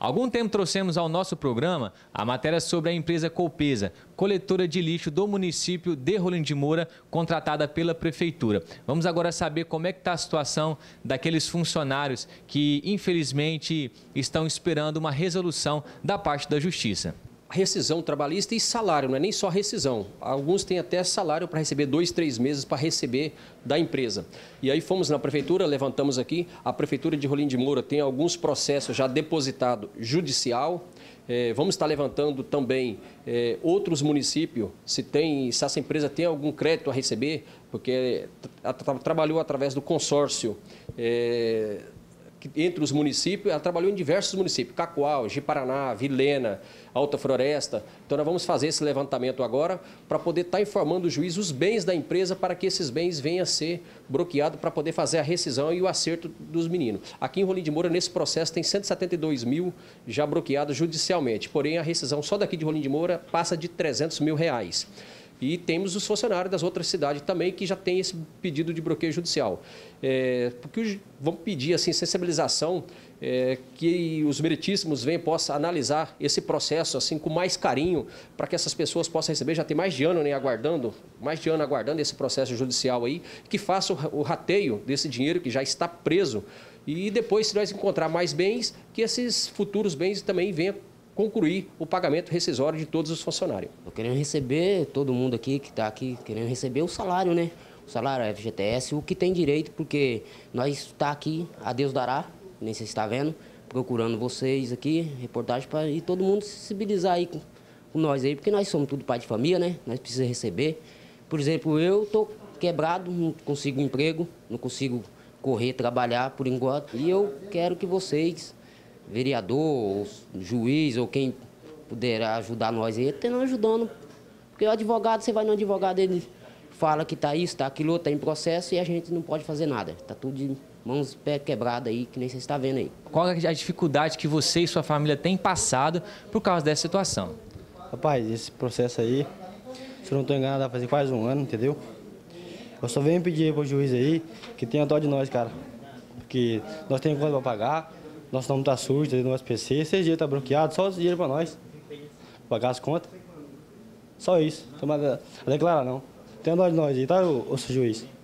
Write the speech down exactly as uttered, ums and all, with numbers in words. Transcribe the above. Há algum tempo trouxemos ao nosso programa a matéria sobre a empresa Copesa, coletora de lixo do município de Rolim de Moura, contratada pela Prefeitura. Vamos agora saber como é que está a situação daqueles funcionários que, infelizmente, estão esperando uma resolução da parte da Justiça. Rescisão trabalhista e salário, não é nem só rescisão. Alguns têm até salário para receber dois, três meses para receber da empresa. E aí fomos na prefeitura, levantamos aqui, a prefeitura de Rolim de Moura tem alguns processos já depositados judicial. É, vamos estar levantando também é, outros municípios, se, tem, se essa empresa tem algum crédito a receber, porque a, tra, trabalhou através do consórcio é, entre os municípios, ela trabalhou em diversos municípios, Cacoal, Ji Paraná, Vilena, Alta Floresta. Então, nós vamos fazer esse levantamento agora para poder estar informando o juiz os bens da empresa para que esses bens venham a ser bloqueados para poder fazer a rescisão e o acerto dos meninos. Aqui em Rolim de Moura, nesse processo, tem cento e setenta e dois mil já bloqueados judicialmente, porém a rescisão só daqui de Rolim de Moura passa de trezentos mil reais. E temos os funcionários das outras cidades também que já têm esse pedido de bloqueio judicial. É, porque vamos pedir assim, sensibilização, é, que os meritíssimos venham, possam analisar esse processo assim, com mais carinho, para que essas pessoas possam receber. Já tem mais de ano né, aguardando, mais de ano aguardando esse processo judicial aí, que faça o rateio desse dinheiro que já está preso. E depois, se nós encontrar mais bens, que esses futuros bens também venham concluir o pagamento rescisório de todos os funcionários. Eu querendo receber, todo mundo aqui que está aqui, querendo receber o salário, né? O salário, F G T S, o que tem direito, porque nós está aqui, a Deus dará, nem sei se está vendo, procurando vocês aqui, reportagem, para e todo mundo se sensibilizar aí com, com nós aí, porque nós somos tudo pai de família, né? Nós precisamos receber. Por exemplo, eu estou quebrado, não consigo emprego, não consigo correr, trabalhar por enquanto, e eu quero que vocês, vereador, juiz ou quem puderá ajudar nós aí, ele está ajudando. Porque o advogado, você vai no advogado, ele fala que está isso, está aquilo, está em processo e a gente não pode fazer nada. Está tudo de mãos e pé quebrado aí, que nem você está vendo aí. Qual é a dificuldade que você e sua família têm passado por causa dessa situação? Rapaz, esse processo aí, se eu não estou enganado, vai fazer quase um ano, entendeu? Eu só venho pedir para o juiz aí que tenha dó de nós, cara. Porque nós temos conta para pagar. Nosso nome está sujo, no S P C, esse dinheiro está bloqueado, só o dinheiro para nós, pagar as contas. Só isso, não tem nada a declarar não. Tem dó de nós aí, tá, o, o juiz?